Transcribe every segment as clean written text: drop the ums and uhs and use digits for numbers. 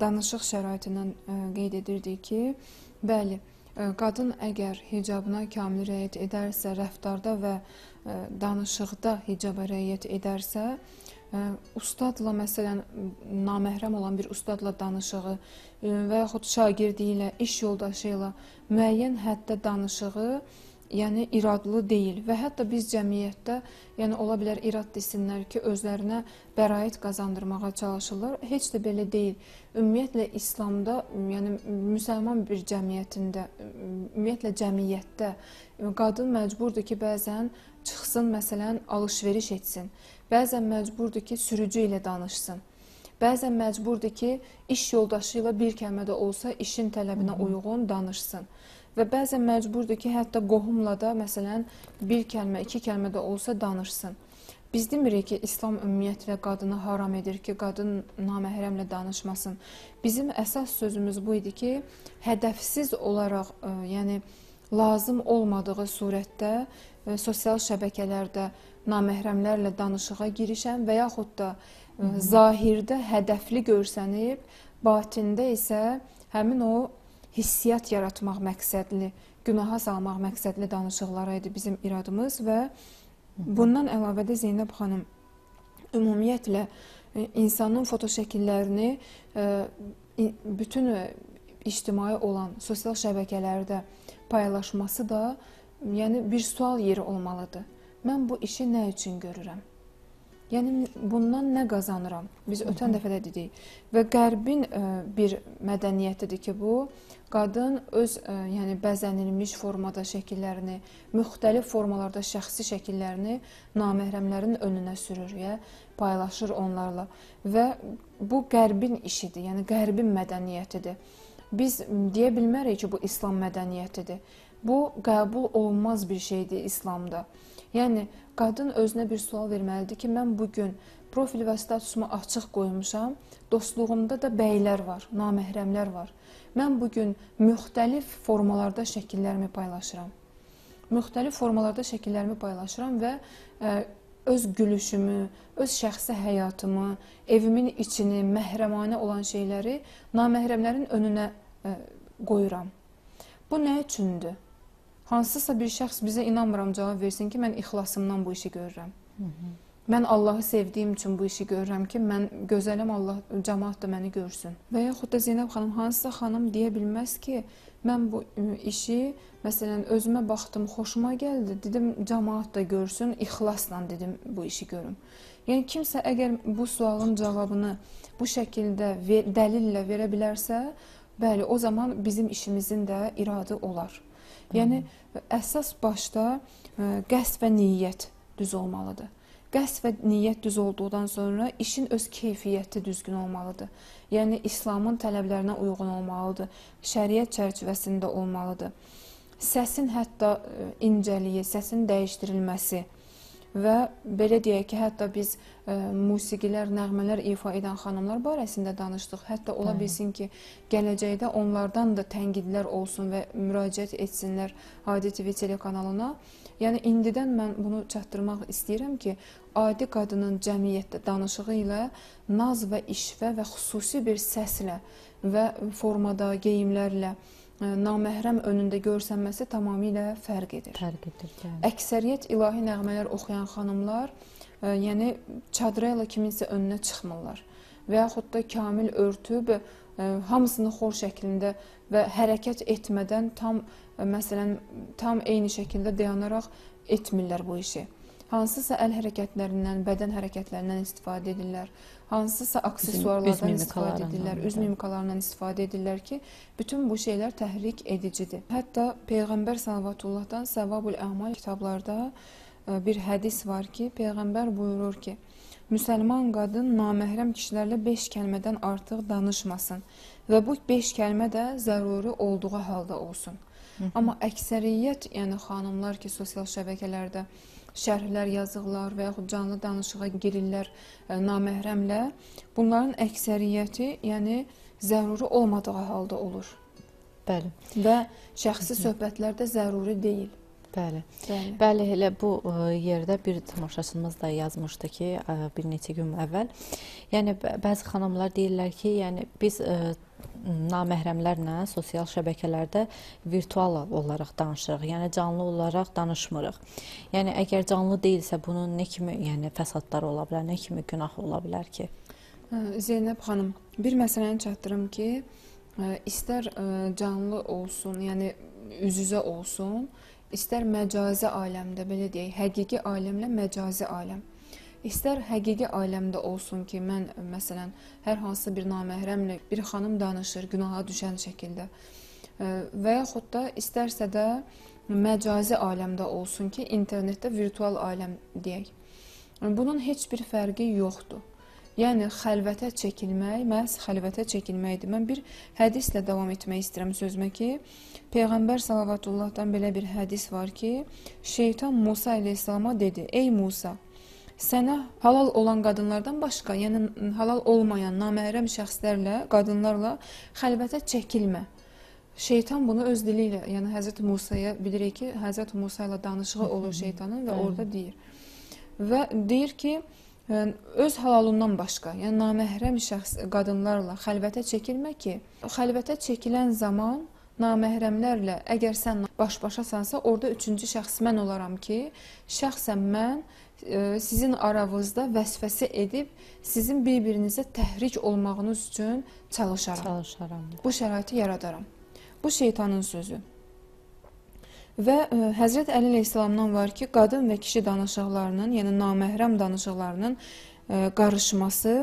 danışıq şəraitindən qeyd edirdi ki, bəli, qadın əgər hicabına kamil rəayət edərsə, rəftarda və danışıqda hicaba rəayət edərsə, ustadla, məsələn, naməhrəm olan bir ustadla danışığı və yaxud şagirdi ilə, iş yoldaşı ilə müəyyən həddə danışığı, yəni iradlı deyil və hətta biz cəmiyyətdə, yəni ola bilər irad desinlər ki, özlərinə bəraət qazandırmağa çalışırlar. Heç də belə deyil. Ümumiyyətlə İslamda, yəni müsəlman bir cəmiyyətində, ümumiyyətlə cəmiyyətdə qadın məcburdur ki, bəzən çıxsın, məsələn, alış-veriş etsin. Bəzən məcburdur ki, sürücü ilə danışsın. Bəzən məcburdur ki, iş yoldaşı ilə bir kəlmədə olsa işin tələbinə uyğun danışsın. Və bəzən məcburdur ki, hətta qohumla da, məsələn, bir kəlmə, iki kəlmə də olsa danışsın. Biz demirik ki, İslam ümumiyyətlə qadını haram edir ki, qadın naməhrəmlə danışmasın. Bizim əsas sözümüz bu idi ki, hədəfsiz olaraq, yəni lazım olmadığı surətdə, sosial şəbəkələrdə naməhrəmlərlə danışığa girişən və yaxud da zahirdə hədəfli görsənib, batində isə həmin o hissiyyat yaratmaq məqsədli, günaha salmaq məqsədli danışıqlara idi bizim iradımız və bundan əlavə də Zeynəb xanım ümumiyyətlə insanın fotoşəkillərini bütün ictimai olan sosial şəbəkələrdə paylaşması da yəni bir sual yeri olmalıdır. Mən bu işi nə üçün görürəm? Yəni, bundan nə qazanıram? Biz ötən dəfə də dedik. Və Qərbin bir mədəniyyətidir ki, bu, qadın öz bəzənilmiş formada şəkillərini, müxtəlif formalarda şəxsi şəkillərini naməhrəmlərin önünə sürür, paylaşır onlarla. Və bu, Qərbin işidir, yəni Qərbin mədəniyyətidir. Biz deyə bilmərik ki, bu, İslam mədəniyyətidir. Bu, qəbul olunmaz bir şeydir İslamda. Yəni, qadın özünə bir sual verməlidir ki, mən bugün profil və statusumu açıq qoymuşam, dostluğumda da bəylər var, naməhrəmlər var. Mən bugün müxtəlif formalarda şəkillərimi paylaşıram. Müxtəlif formalarda şəkillərimi paylaşıram və öz gülüşümü, öz şəxsi həyatımı, evimin içini, məhrəmanə olan şeyləri naməhrəmlərin önünə qoyuram. Bu nə üçündür? Hansısa bir şəxs bizə inanmıram cavab versin ki, mən ixlasımdan bu işi görürəm. Mən Allahı sevdiyim üçün bu işi görürəm ki, mən gözələm, Allah, cəmaat da məni görsün. Və yaxud da Zeynəb xanım, hansısa xanım deyə bilməz ki, mən bu işi, məsələn, özümə baxdım, xoşuma gəldi, dedim, cəmaat da görsün, ixlasla dedim, bu işi görürüm. Yəni, kimsə əgər bu sualın cavabını bu şəkildə dəlillə verə bilərsə, bəli, o zaman bizim işimizin də iradı olar. Yəni, əsas başda qəsd və niyyət düz olmalıdır. Qəsd və niyyət düz olduqdan sonra işin öz keyfiyyəti düzgün olmalıdır. Yəni, İslamın tələblərinə uyğun olmalıdır, şəriət çərçivəsində olmalıdır. Səsin hətta incəliyi, səsin dəyişdirilməsi və belə deyək ki, hətta biz musiqilər, nəğmələr ifa edən xanımlar barəsində danışdıq. Hətta ola bilsin ki, gələcəkdə onlardan da tənqidlər olsun və müraciət etsinlər Adi TV telekanalına. Yəni, indidən mən bunu çatdırmaq istəyirəm ki, adi qadının cəmiyyətdə danışığı ilə naz və işvə və xüsusi bir səslə və formada, geyimlərlə naməhrəm önündə görsənməsi tamamilə fərq edir. Əksəriyyət ilahi nəğmələr oxuyan xanımlar yəni çadrayla kiminsə önünə çıxmırlar və yaxud da kamil örtüb hamısını xor şəklində və hərəkət etmədən tam eyni şəkildə dayanaraq etmirlər bu işi. Hansısa əl hərəkətlərindən, bədən hərəkətlərindən istifadə edirlər, hansısa aksesuarlardan istifadə edirlər, üz mimikalarından istifadə edirlər ki, bütün bu şeylər təhrik edicidir. Hətta Peyğəmbər Salvatullahdan Səvabul Əmal kitablarda bir hədis var ki, Peyğəmbər buyurur ki, müsəlman qadın naməhrəm kişilərlə 5 kəlmədən artıq danışmasın və bu 5 kəlmə də zəruri olduğu halda olsun. Amma əksəriyyət, yəni xanımlar ki, sosial şəbəkələrdə şərhlər yazıqlar və yaxud canlı danışığa girirlər naməhrəmlə, bunların əksəriyyəti, yəni, zəruri olmadığı halda olur. Bəli. Və şəxsi söhbətlər də zəruri deyil. Bəli. Bəli, elə bu yerdə bir tamaşaçımız da yazmışdı ki, bir neçə gün əvvəl. Yəni, bəzi xanımlar deyirlər ki, yəni, biz naməhrəmlərlə sosial şəbəkələrdə virtual olaraq danışırıq, yəni canlı olaraq danışmırıq. Yəni, əgər canlı deyilsə, bunun nə kimi fəsadlar ola bilər, nə kimi günah ola bilər ki? Zeynəb xanım, bir məsələni çatdırım ki, istər canlı olsun, yəni üz-üzə olsun, istər məcazi aləmdə, belə deyək, həqiqi aləmlə məcazi aləm. İstər həqiqi aləmdə olsun ki, mən, məsələn, hər hansı bir naməhrəmlə bir xanım danışır günaha düşən şəkildə və yaxud da istərsə də məcazi aləmdə olsun ki, internetdə virtual aləm deyək. Bunun heç bir fərqi yoxdur. Yəni, xəlvətə çəkilmək, məhz xəlvətə çəkilməkdir. Mən bir hədislə davam etmək istəyirəm sözümə ki, Peyğəmbər Salavatullahdan belə bir hədis var ki, şeytan Musa əleyhissalama dedi, ey Musa, sənə halal olan qadınlardan başqa, yəni halal olmayan naməhrəm şəxslərlə, qadınlarla xəlvətə çəkilmə. Şeytan bunu öz dili ilə, yəni Həzrət Musaya bilirik ki, Həzrət Musa ilə danışığı olur şeytanın və orada deyir. Və deyir ki, öz halalından başqa, yəni naməhrəm şəxs qadınlarla xəlvətə çəkilmə ki, xəlvətə çəkilən zaman naməhrəmlərlə, əgər sən baş-başasansa, orada üçüncü şəxs mən olaram ki, şəxsən mən sizin aranızda vəsvəsə edib, sizin bir-birinizə təhrik olmağınız üçün çalışaram. Bu şəraiti yaradaram. Bu şeytanın sözü. Və Həzrət Əli əleyhissalamdan var ki, qadın və kişi danışıqlarının, yəni naməhrəm danışıqlarının qarışması,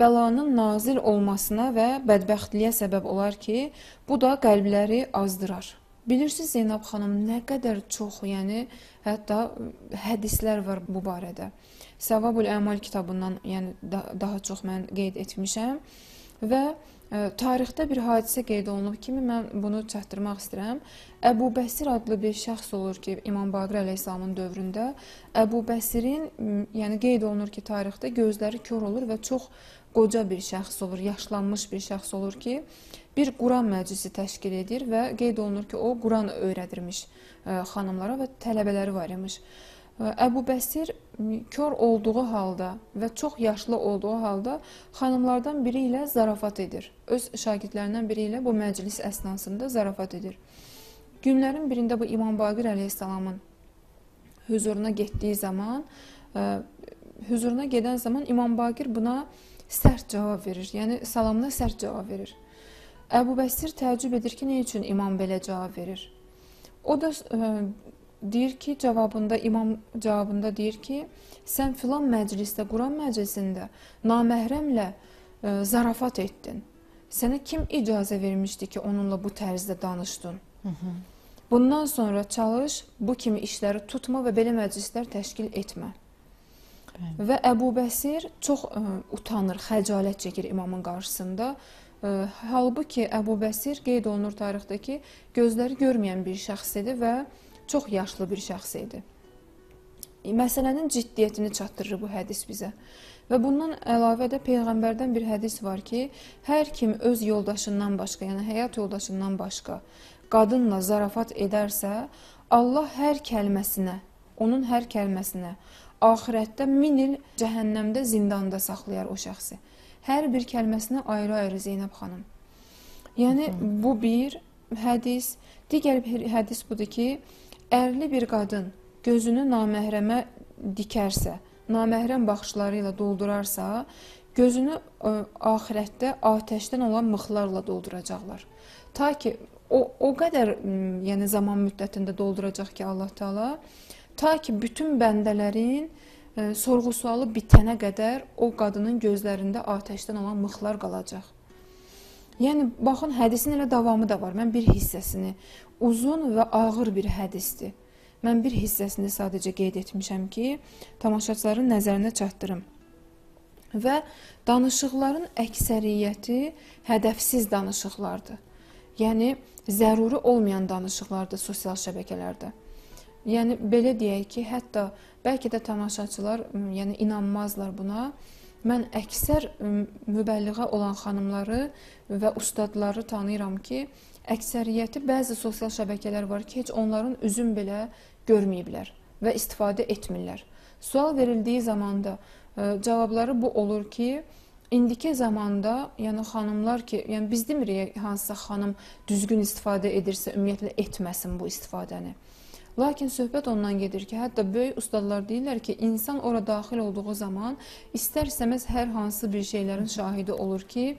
bəlanın nazil olmasına və bədbəxtliyə səbəb olar ki, bu da qəlbləri azdırar. Bilirsiniz, Zeynəb xanım, nə qədər çox, yəni, hətta hədislər var bu barədə. Savabul Əmal kitabından, yəni, daha çox mən qeyd etmişəm və tarixdə bir hadisə qeyd olunub kimi mən bunu çatdırmaq istəyirəm. Əbu Bəsir adlı bir şəxs olur ki, İmam Baqir əleyhissalamın dövründə Əbu Bəsirin, yəni, qeyd olunur ki, tarixdə gözləri kör olur və çox qoca bir şəxs olur, yaşlanmış bir şəxs olur ki, bir Quran məclisi təşkil edir və qeyd olunur ki, o Quran öyrədirmiş xanımlara və tələbələri var imiş. Əbu Bəsir kör olduğu halda və çox yaşlı olduğu halda xanımlardan biri ilə zarafat edir. Öz şagirdlərindən biri ilə bu məclis əsnasında zarafat edir. Günlərin birində bu İmam Baqir əleyhissalamın hüzuruna getdiyi zaman, İmam Baqir buna sərt cavab verir, yəni salamına sərt cavab verir. Əbu Bəsir təəccüb edir ki, nə üçün imam belə cavab verir? O da deyir ki, imam cavabında deyir ki, sən filan məclisdə, Quran məclisində naməhrəmlə zarafat etdin. Sənə kim icazə vermişdi ki, onunla bu tərzdə danışdın? Bundan sonra çalış, bu kimi işləri tutma və belə məclislər təşkil etmə. Və Əbu Bəsir çox utanır, xəcalət çəkir imamın qarşısında. Halbuki Əbu Bəsir qeyd olunur tarixdəki gözləri görməyən bir şəxs idi və çox yaşlı bir şəxs idi. Məsələnin ciddiyyətini çatdırır bu hədis bizə. Və bundan əlavə də Peyğəmbərdən bir hədis var ki, hər kim öz yoldaşından başqa, yəni həyat yoldaşından başqa qadınla zarafat edərsə, Allah hər kəlməsinə, onun hər kəlməsinə, axirətdə 1000 il cəhənnəmdə zindanda saxlayar o şəxsi. Hər bir kəlməsinə ayrı-ayrı Zeynəb xanım. Yəni, bu bir hədis. Digər bir hədis budur ki, ərli bir qadın gözünü naməhrəmə dikərsə, naməhrəm baxışları ilə doldurarsa, gözünü axirətdə atəşdən olan mıxlarla dolduracaqlar. Ta ki, o qədər zaman müddətində dolduracaq ki, Allah Teala, ta ki, bütün bəndələrin sorğu-sualı bitənə qədər o qadının gözlərində atəşdən olan mıxlar qalacaq. Yəni, baxın, hədisin elə davamı da var. Mən bir hissəsini, uzun və ağır bir hədisdir. Mən bir hissəsini sadəcə qeyd etmişəm ki, tamaşaçıların nəzərinə çatdırım. Və danışıqların əksəriyyəti hədəfsiz danışıqlardır. Yəni, zəruri olmayan danışıqlardır sosial şəbəkələrdə. Yəni, belə deyək ki, hətta bəlkə də tamaşaçılar inanmazlar buna. Mən əksər mübəlliğə olan xanımları və ustadları tanıyıram ki, əksəriyyəti bəzi sosial şəbəkələr var ki, heç onların üzüm belə görməyiblər və istifadə etmirlər. Sual verildiği zamanda cavabları bu olur ki, indiki zamanda, yəni xanımlar ki, yəni biz demirik hansısa xanım düzgün istifadə edirsə, ümumiyyətlə etməsin bu istifadəni. Lakin söhbət ondan gedir ki, hətta böyük ustalar deyirlər ki, insan ora daxil olduğu zaman istər-istəməz hər hansı bir şeylərin şahidi olur ki,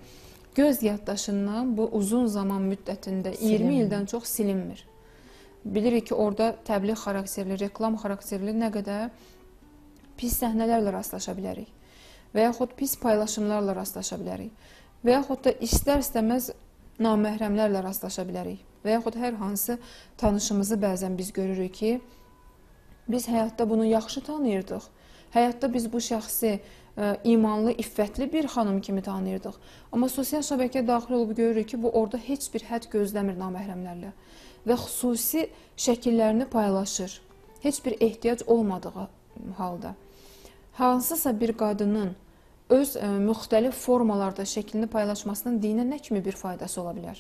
göz yaddaşından bu uzun zaman müddətində 20 ildən çox silinmir. Bilirik ki, orada təbliğ xarakterli, reklam xarakterli nə qədər pis səhnələrlə rastlaşa bilərik. Və yaxud pis paylaşımlarla rastlaşa bilərik. Və yaxud da istər-istəməz naməhrəmlərlə rastlaşa bilərik. Və yaxud hər hansı tanışımızı bəzən biz görürük ki, biz həyatda bunu yaxşı tanıyırdıq. Həyatda biz bu şəxsi imanlı, iffətli bir xanım kimi tanıyırdıq. Amma sosial şəbəkəyə daxil olub görürük ki, bu orada heç bir hədd gözləmir naməhrəmlərlə. Və xüsusi şəkillərini paylaşır. Heç bir ehtiyac olmadığı halda. Hansısa bir qadının öz müxtəlif formalarda şəklini paylaşmasının dinə nə kimi bir faydası ola bilər?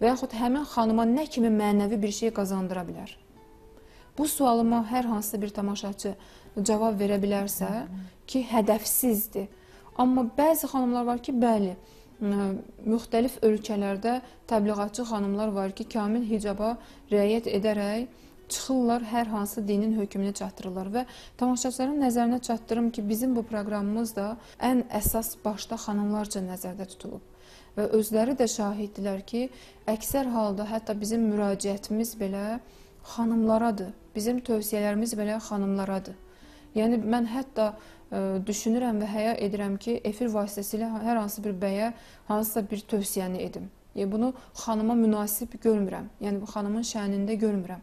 Və yaxud həmin xanıma nə kimi mənəvi bir şey qazandıra bilər? Bu sualıma hər hansı bir tamaşaçı cavab verə bilərsə ki, hədəfsizdir. Amma bəzi xanımlar var ki, bəli, müxtəlif ölkələrdə təbliğatçı xanımlar var ki, kamil hicaba riayət edərək, çıxırlar, hər hansı dinin hökmünü çatdırırlar və tamaşaçıların nəzərinə çatdırım ki, bizim bu proqramımız da ən əsas başda xanımlarca nəzərdə tutulub və özləri də şahiddirlər ki, əksər halda hətta bizim müraciətimiz belə xanımlaradır, bizim tövsiyələrimiz belə xanımlaradır. Yəni, mən hətta düşünürəm və həya edirəm ki, efir vasitəsilə hər hansı bir bəyə, hansısa bir tövsiyəni edim. Bunu xanıma münasib görmürəm, yəni xanımın şənində görmürəm.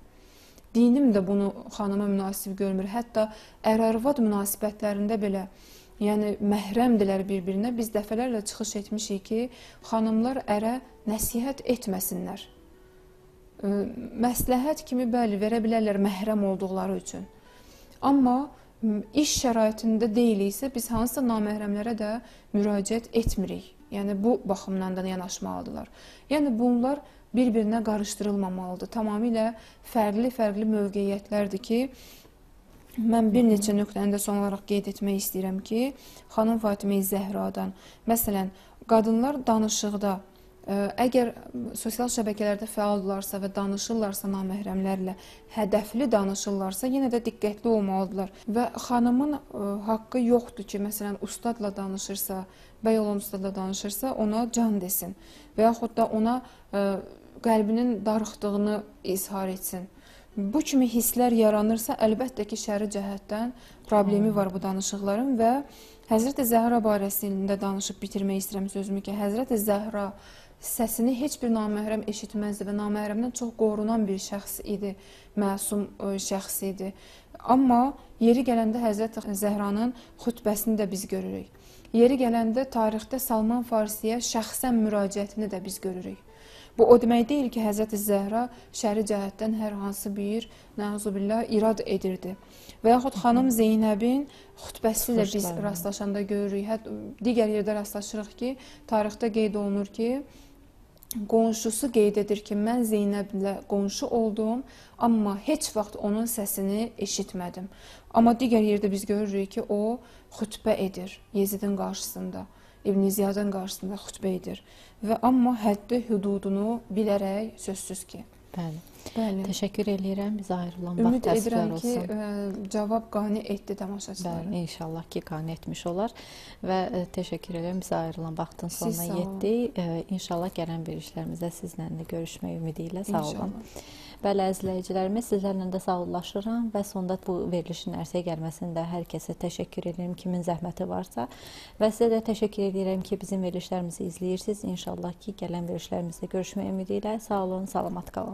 Dinim də bunu xanıma münasib görmür. Hətta ər-arvad münasibətlərində belə, yəni məhrəmdirlər bir-birinə. Biz dəfələrlə çıxış etmişik ki, xanımlar ərə nəsihət etməsinlər. Məsləhət kimi bəli verə bilərlər məhrəm olduqları üçün. Amma iş şəraitində deyiliksə, biz hansısa naməhrəmlərə də müraciət etmirik. Yəni bu baxımdan da yanaşmalıdırlar. Yəni bunlar bir-birinə qarışdırılmamalıdır. Tamamilə fərqli-fərqli mövqeyyətlərdir ki, mən bir neçə nöqtəni də son olaraq qeyd etmək istəyirəm ki, xanım Fatimə-i Zəhradan, məsələn, qadınlar danışıqda, əgər sosial şəbəkələrdə fəaldılarsa və danışırlarsa naməhrəmlərlə, hədəfli danışırlarsa, yenə də diqqətli olmalıdırlar. Və xanımın haqqı yoxdur ki, məsələn, ustadla danışırsa, bəy olan ustadla danışırsa, ona can desin və yaxud da ona qəlbinin darıxdığını izhar etsin. Bu kimi hisslər yaranırsa, əlbəttə ki, şəri cəhətdən problemi var bu danışıqların və Həzrət-i Zəhra barəsində danışıb bitirmək istəyirəm sözümü ki, Həzrət-i Zəhra səsini heç bir naməhrəm eşitməzdi və naməhrəmdən çox qorunan bir şəxs idi, məsum şəxs idi. Amma yeri gələndə Həzrət Zəhranın xütbəsini də biz görürük. Yeri gələndə tarixdə Salman Farisiyə şəxsən müraciətini də biz görürük. Bu, o demək deyil ki, Həzrət Zəhra şəri cəhətdən hər hansı bir, nəuzubillah, irad edirdi. Və yaxud xanım Zeynəbin xütbəsi ilə biz rastlaşanda görürük. Digər yerdə rastlaşırıq ki, tarixdə qeyd olunur ki, qonşusu qeyd edir ki, mən Zeynəblə qonşu oldum, amma heç vaxt onun səsini eşitmədim. Amma digər yerdə biz görürük ki, o xütbə edir Yezidin qarşısında, İbn-i Ziyadın qarşısında xütbə edir. Və amma həddi hüdudunu bilərək sözsüz ki. Bəli. Bəli. Təşəkkür edirəm, bizə ayrılan vaxt təşəkkür olsun. Ümid edirəm ki, cavab qane etdi tamaşaçılara. Bəli, inşallah ki, qane etmiş olar və təşəkkür edirəm, bizə ayrılan vaxtın sonuna yetdik. İnşallah gələn verilişlərimizdə sizlə də görüşmək ümidi ilə sağ olun. Bəli, izləyicilərimiz, sizlərlə də sağollaşıram və sonda bu verilişin ərsəyə gəlməsində hər kəsə təşəkkür edirəm, kimin zəhməti varsa və sizə də təşəkkür edirəm ki, bizim verilişlərimizi izləyirsiniz. İnşallah ki, gələn verilişlərimizdə görüşmək ümidi ilə sağ olun, salamat qalın.